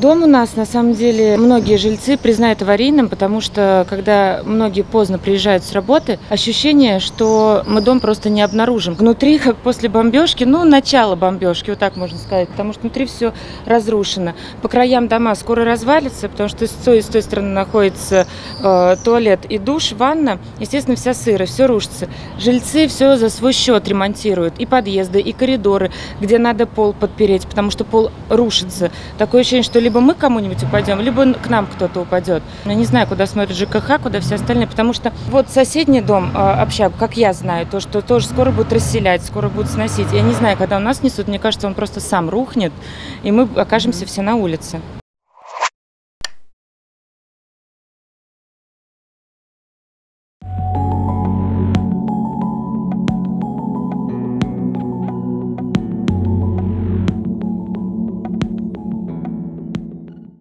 Дом у нас, на самом деле, многие жильцы признают аварийным, потому что, когда многие поздно приезжают с работы, ощущение, что мы дом просто не обнаружим. Внутри, как после бомбежки, ну, начало бомбежки, вот так можно сказать, потому что внутри все разрушено. По краям дома скоро развалится, потому что с той стороны находится туалет и душ, ванна, естественно, вся сыра, все рушится. Жильцы все за свой счет ремонтируют, и подъезды, и коридоры, где надо пол подпереть, потому что пол рушится. Такое ощущение, что либо мы кому-нибудь упадем, либо к нам кто-то упадет. Я не знаю, куда смотрит ЖКХ, куда все остальные, потому что вот соседний дом, общага, как я знаю, то, что тоже скоро будут расселять, скоро будут сносить. Я не знаю, когда у нас несут, мне кажется, он просто сам рухнет, и мы окажемся все на улице.